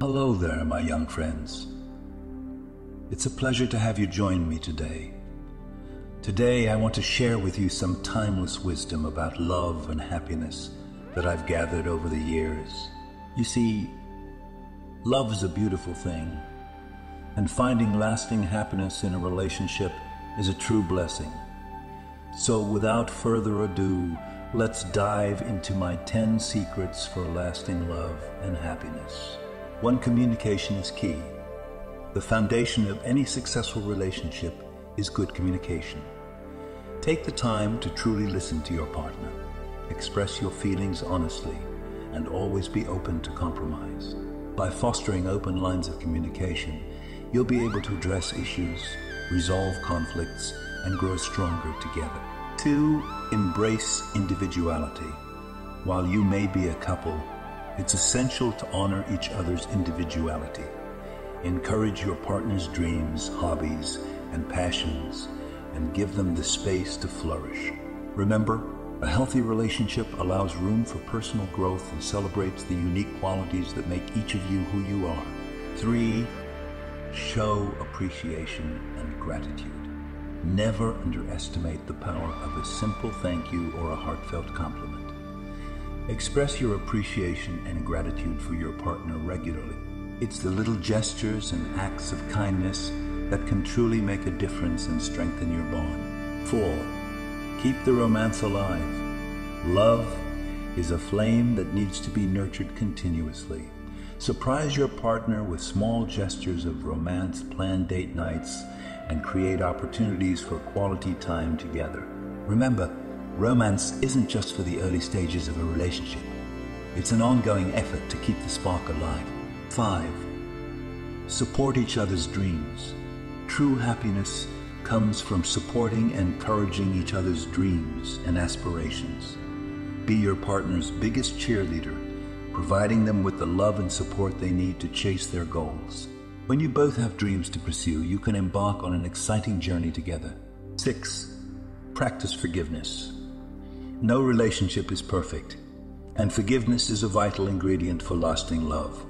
Hello there, my young friends. It's a pleasure to have you join me today. Today I want to share with you some timeless wisdom about love and happiness that I've gathered over the years. You see, love is a beautiful thing, and finding lasting happiness in a relationship is a true blessing. So without further ado, let's dive into my 10 secrets for lasting love and happiness. 1. Communication is key. The foundation of any successful relationship is good communication. Take the time to truly listen to your partner, express your feelings honestly, and always be open to compromise. By fostering open lines of communication, you'll be able to address issues, resolve conflicts, and grow stronger together. 2. Embrace individuality. While you may be a couple, it's essential to honor each other's individuality. Encourage your partner's dreams, hobbies, and passions, and give them the space to flourish. Remember, a healthy relationship allows room for personal growth and celebrates the unique qualities that make each of you who you are. 3. Show appreciation and gratitude. Never underestimate the power of a simple thank you or a heartfelt compliment. Express your appreciation and gratitude for your partner regularly. It's the little gestures and acts of kindness that can truly make a difference and strengthen your bond. 4. Keep the romance alive. Love is a flame that needs to be nurtured continuously. Surprise your partner with small gestures of romance, plan date nights, and create opportunities for quality time together. Remember, romance isn't just for the early stages of a relationship. It's an ongoing effort to keep the spark alive. 5. Support each other's dreams. True happiness comes from supporting and encouraging each other's dreams and aspirations. Be your partner's biggest cheerleader, providing them with the love and support they need to chase their goals. When you both have dreams to pursue, you can embark on an exciting journey together. 6. Practice forgiveness. No relationship is perfect, and forgiveness is a vital ingredient for lasting love.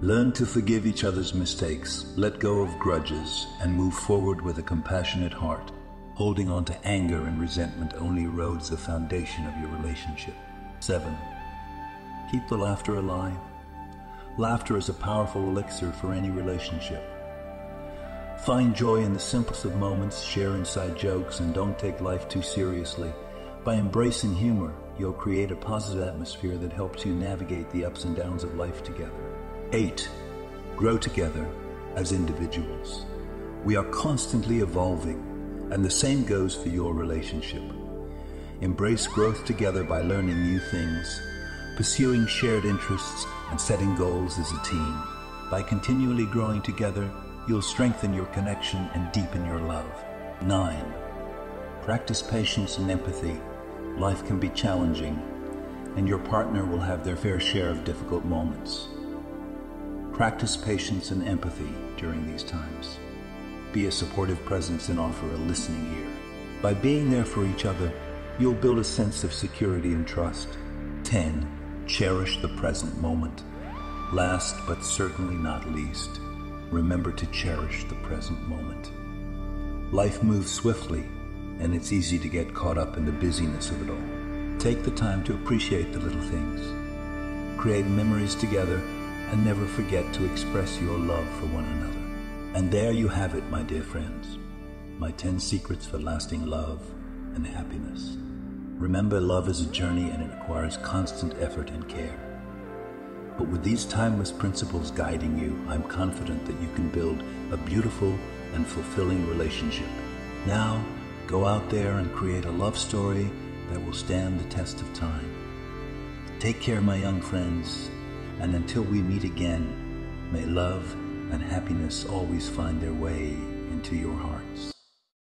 Learn to forgive each other's mistakes, let go of grudges, and move forward with a compassionate heart. Holding on to anger and resentment only erodes the foundation of your relationship. 7. Keep the laughter alive. Laughter is a powerful elixir for any relationship. Find joy in the simplest of moments, share inside jokes, and don't take life too seriously. By embracing humor, you'll create a positive atmosphere that helps you navigate the ups and downs of life together. 8. Grow together as individuals. We are constantly evolving, and the same goes for your relationship. Embrace growth together by learning new things, pursuing shared interests, and setting goals as a team. By continually growing together, you'll strengthen your connection and deepen your love. 9. Practice patience and empathy. Life can be challenging, and your partner will have their fair share of difficult moments. Practice patience and empathy during these times. Be a supportive presence and offer a listening ear. By being there for each other, you'll build a sense of security and trust. 10. Cherish the present moment. Last but certainly not least, remember to cherish the present moment. Life moves swiftly, and it's easy to get caught up in the busyness of it all. Take the time to appreciate the little things. Create memories together, and never forget to express your love for one another. And there you have it, my dear friends, my 10 secrets for lasting love and happiness. Remember, love is a journey and it requires constant effort and care. But with these timeless principles guiding you, I'm confident that you can build a beautiful and fulfilling relationship. Now, go out there and create a love story that will stand the test of time. Take care, my young friends. And until we meet again, may love and happiness always find their way into your hearts.